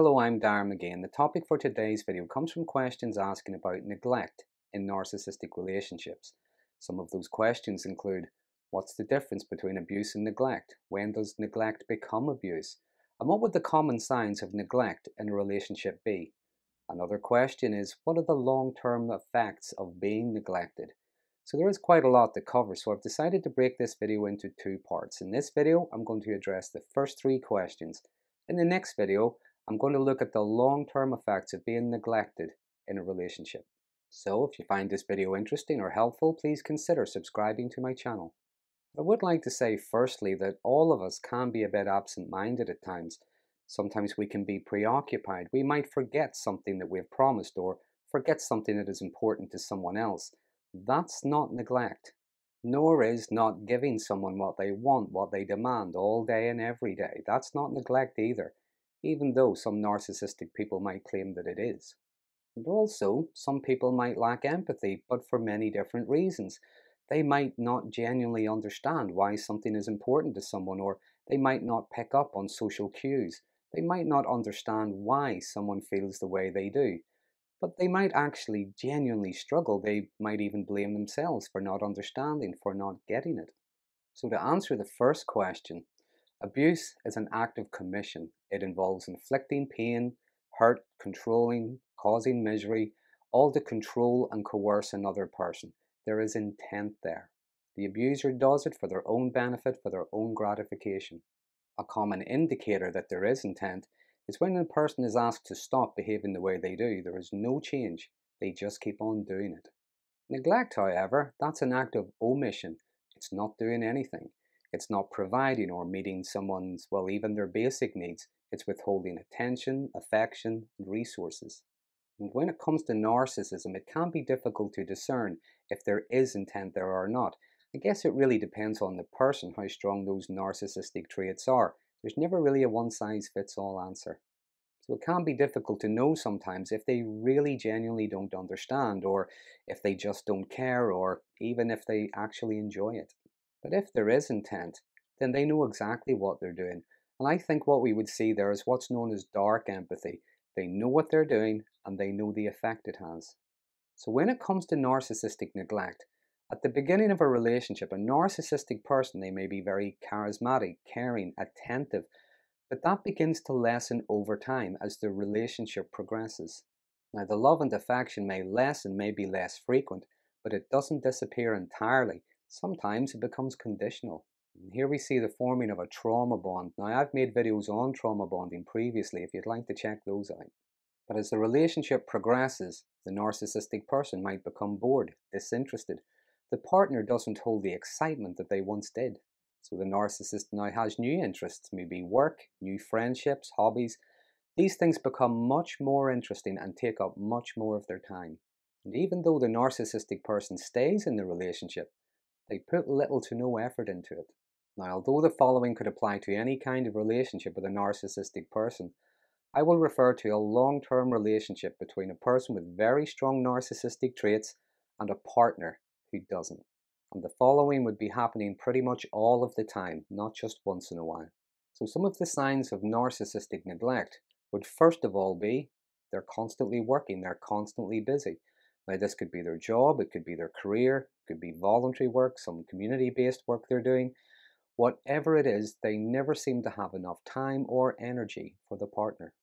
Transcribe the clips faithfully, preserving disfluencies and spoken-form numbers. Hello, I'm Darren Magee, and the topic for today's video comes from questions asking about neglect in narcissistic relationships. Some of those questions include, what's the difference between abuse and neglect? When does neglect become abuse? And what would the common signs of neglect in a relationship be? Another question is, what are the long-term effects of being neglected? So there is quite a lot to cover, so I've decided to break this video into two parts. In this video, I'm going to address the first three questions. In the next video, I'm going to look at the long-term effects of being neglected in a relationship. So if you find this video interesting or helpful, please consider subscribing to my channel. I would like to say firstly that all of us can be a bit absent-minded at times. Sometimes we can be preoccupied. We might forget something that we've promised or forget something that is important to someone else. That's not neglect. Nor is not giving someone what they want, what they demand all day and every day. That's not neglect either, even though some narcissistic people might claim that it is. And also, some people might lack empathy, but for many different reasons. They might not genuinely understand why something is important to someone, or they might not pick up on social cues. They might not understand why someone feels the way they do. But they might actually genuinely struggle. They might even blame themselves for not understanding, for not getting it. So to answer the first question, abuse is an act of commission. It involves inflicting pain, hurt, controlling, causing misery, all to control and coerce another person. There is intent there. The abuser does it for their own benefit, for their own gratification. A common indicator that there is intent is when a person is asked to stop behaving the way they do. There is no change. They just keep on doing it. Neglect, however, that's an act of omission. It's not doing anything. It's not providing or meeting someone's, well, even their basic needs. It's withholding attention, affection, and resources. And when it comes to narcissism, it can be difficult to discern if there is intent there or not. I guess it really depends on the person, how strong those narcissistic traits are. There's never really a one-size-fits-all answer. So it can be difficult to know sometimes if they really genuinely don't understand, or if they just don't care, or even if they actually enjoy it. But if there is intent, then they know exactly what they're doing. And I think what we would see there is what's known as dark empathy. They know what they're doing, and they know the effect it has. So when it comes to narcissistic neglect, at the beginning of a relationship, a narcissistic person, they may be very charismatic, caring, attentive, but that begins to lessen over time as the relationship progresses. Now, the love and affection may lessen, may be less frequent, but it doesn't disappear entirely. Sometimes it becomes conditional. And here we see the forming of a trauma bond. Now, I've made videos on trauma bonding previously if you'd like to check those out. But as the relationship progresses, the narcissistic person might become bored, disinterested. The partner doesn't hold the excitement that they once did. So the narcissist now has new interests, maybe work, new friendships, hobbies. These things become much more interesting and take up much more of their time. And even though the narcissistic person stays in the relationship, they put little to no effort into it. Now, although the following could apply to any kind of relationship with a narcissistic person, I will refer to a long-term relationship between a person with very strong narcissistic traits and a partner who doesn't. And the following would be happening pretty much all of the time, not just once in a while. So some of the signs of narcissistic neglect would first of all be, they're constantly working, they're constantly busy. Now, this could be their job, it could be their career, it could be voluntary work, some community-based work they're doing. Whatever it is, they never seem to have enough time or energy for the partner.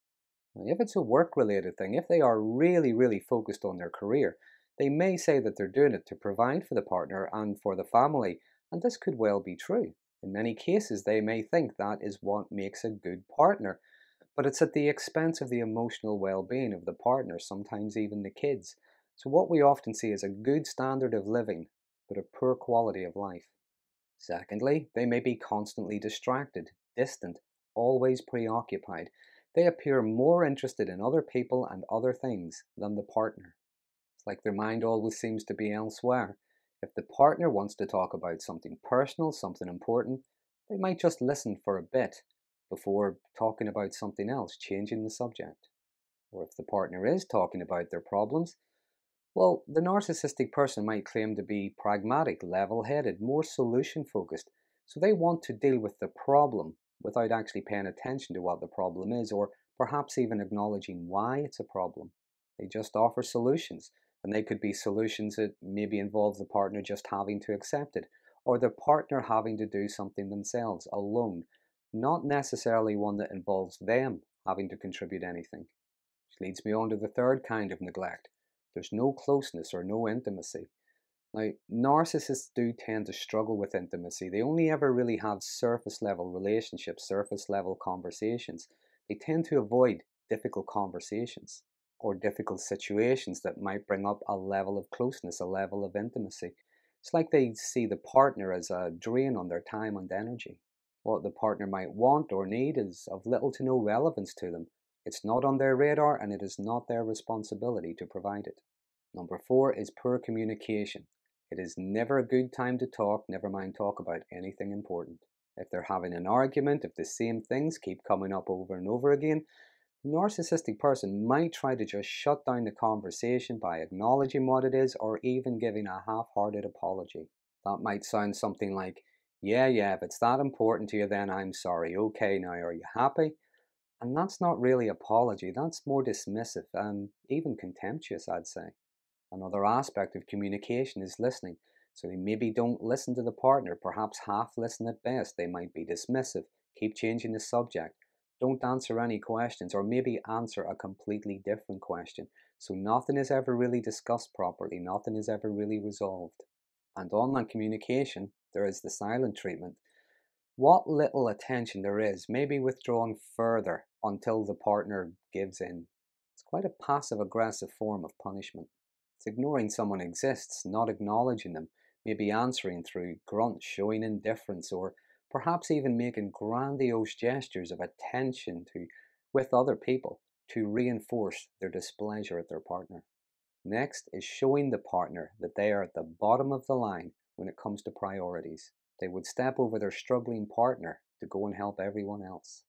Now, if it's a work-related thing, if they are really, really focused on their career, they may say that they're doing it to provide for the partner and for the family, and this could well be true. In many cases, they may think that is what makes a good partner, but it's at the expense of the emotional well-being of the partner, sometimes even the kids. So what we often see is a good standard of living, but a poor quality of life. Secondly, they may be constantly distracted, distant, always preoccupied. They appear more interested in other people and other things than the partner. Like their mind always seems to be elsewhere. If the partner wants to talk about something personal, something important, they might just listen for a bit before talking about something else, changing the subject. Or if the partner is talking about their problems, well, the narcissistic person might claim to be pragmatic, level-headed, more solution-focused. So they want to deal with the problem without actually paying attention to what the problem is, or perhaps even acknowledging why it's a problem. They just offer solutions, and they could be solutions that maybe involve the partner just having to accept it, or the partner having to do something themselves, alone, not necessarily one that involves them having to contribute anything. Which leads me on to the third kind of neglect. There's no closeness or no intimacy. Now, narcissists do tend to struggle with intimacy. They only ever really have surface-level relationships, surface-level conversations. They tend to avoid difficult conversations or difficult situations that might bring up a level of closeness, a level of intimacy. It's like they see the partner as a drain on their time and energy. What the partner might want or need is of little to no relevance to them. It's not on their radar, and it is not their responsibility to provide it. Number four is poor communication. It is never a good time to talk, never mind talk about anything important. If they're having an argument, if the same things keep coming up over and over again, the narcissistic person might try to just shut down the conversation by acknowledging what it is or even giving a half-hearted apology. That might sound something like, yeah, yeah, if it's that important to you, then I'm sorry. Okay, now are you happy? And that's not really apology, that's more dismissive and even contemptuous, I'd say. Another aspect of communication is listening. So they maybe don't listen to the partner, perhaps half listen at best. They might be dismissive, keep changing the subject, don't answer any questions, or maybe answer a completely different question. So nothing is ever really discussed properly, nothing is ever really resolved. And on that communication, there is the silent treatment. What little attention there is may be withdrawn further until the partner gives in. It's quite a passive-aggressive form of punishment. It's ignoring someone exists, not acknowledging them, maybe answering through grunts, showing indifference, or perhaps even making grandiose gestures of attention to, with other people to reinforce their displeasure at their partner. Next is showing the partner that they are at the bottom of the line when it comes to priorities. They would step over their struggling partner to go and help everyone else.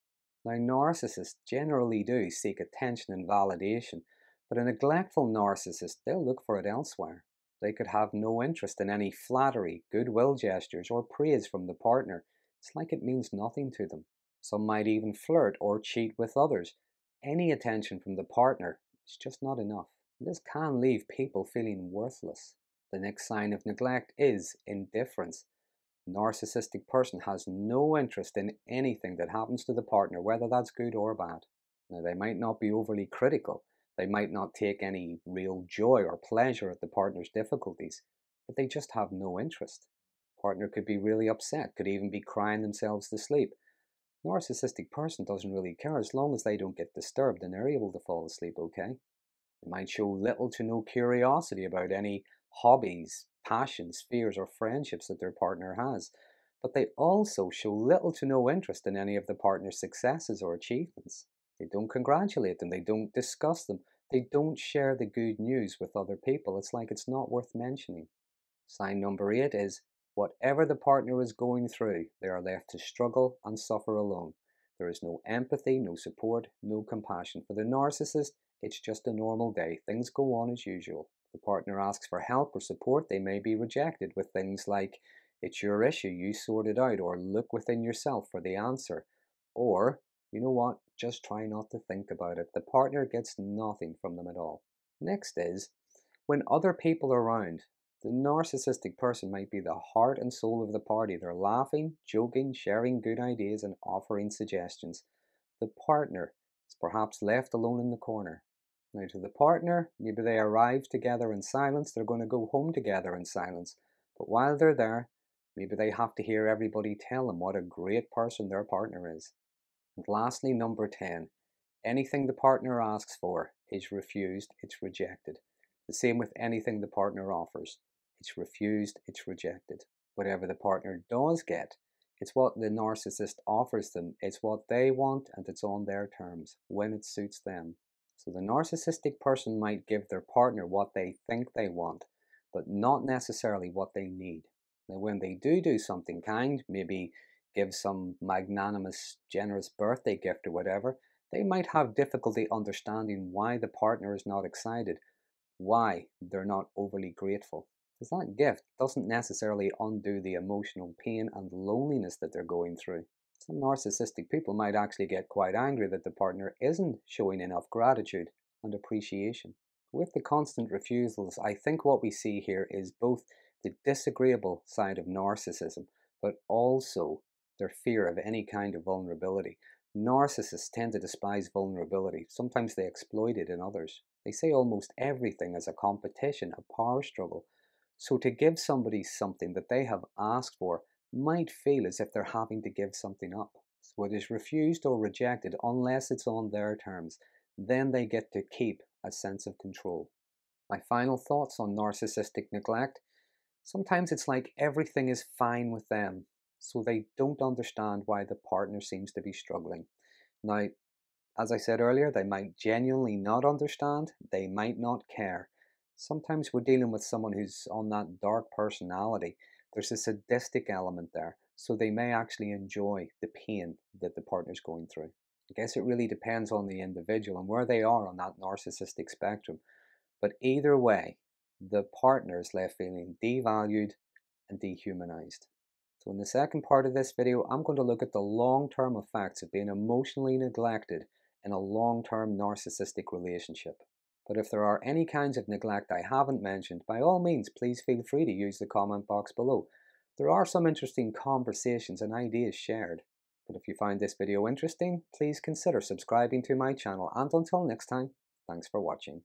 Now, narcissists generally do seek attention and validation, but a neglectful narcissist, they'll look for it elsewhere. They could have no interest in any flattery, goodwill gestures, or praise from the partner. It's like it means nothing to them. Some might even flirt or cheat with others. Any attention from the partner is just not enough. This can leave people feeling worthless. The next sign of neglect is indifference. Narcissistic person has no interest in anything that happens to the partner, whether that's good or bad. Now, they might not be overly critical, they might not take any real joy or pleasure at the partner's difficulties, but they just have no interest. Partner could be really upset, could even be crying themselves to sleep. Narcissistic person doesn't really care as long as they don't get disturbed and they're able to fall asleep okay. They might show little to no curiosity about any hobbies, passions, fears, or friendships that their partner has, but they also show little to no interest in any of the partner's successes or achievements. They don't congratulate them, they don't discuss them, they don't share the good news with other people. It's like it's not worth mentioning. Sign number eight is, whatever the partner is going through, they are left to struggle and suffer alone. There is no empathy, no support, no compassion. For the narcissist, it's just a normal day. Things go on as usual. The partner asks for help or support, they may be rejected with things like, it's your issue, you sort it out, or look within yourself for the answer, or, you know what, just try not to think about it. The partner gets nothing from them at all. Next is, when other people are around, the narcissistic person might be the heart and soul of the party. They're laughing, joking, sharing good ideas, and offering suggestions. The partner is perhaps left alone in the corner. Now, to the partner, maybe they arrive together in silence, they're going to go home together in silence. But while they're there, maybe they have to hear everybody tell them what a great person their partner is. And lastly, number ten, anything the partner asks for is refused, it's rejected. The same with anything the partner offers. It's refused, it's rejected. Whatever the partner does get, it's what the narcissist offers them, it's what they want, and it's on their terms, when it suits them. So the narcissistic person might give their partner what they think they want, but not necessarily what they need. Now, when they do do something kind, maybe give some magnanimous, generous birthday gift or whatever, they might have difficulty understanding why the partner is not excited, why they're not overly grateful. Because that gift doesn't necessarily undo the emotional pain and loneliness that they're going through. some narcissistic people might actually get quite angry that the partner isn't showing enough gratitude and appreciation. With the constant refusals, I think what we see here is both the disagreeable side of narcissism, but also their fear of any kind of vulnerability. Narcissists tend to despise vulnerability. Sometimes they exploit it in others. They say almost everything as a competition, a power struggle. So to give somebody something that they have asked for might feel as if they're having to give something up. So it is refused or rejected unless it's on their terms. Then they get to keep a sense of control. My final thoughts on narcissistic neglect. Sometimes it's like everything is fine with them, so they don't understand why the partner seems to be struggling. Now, as I said earlier, they might genuinely not understand, they might not care. Sometimes we're dealing with someone who's on that dark personality. There's a sadistic element there, so they may actually enjoy the pain that the partner's going through. I guess it really depends on the individual and where they are on that narcissistic spectrum. But either way, the partner is left feeling devalued and dehumanized. So in the second part of this video, I'm going to look at the long-term effects of being emotionally neglected in a long-term narcissistic relationship. But if there are any kinds of neglect I haven't mentioned, by all means, please feel free to use the comment box below. There are some interesting conversations and ideas shared. But if you find this video interesting, please consider subscribing to my channel. And until next time, thanks for watching.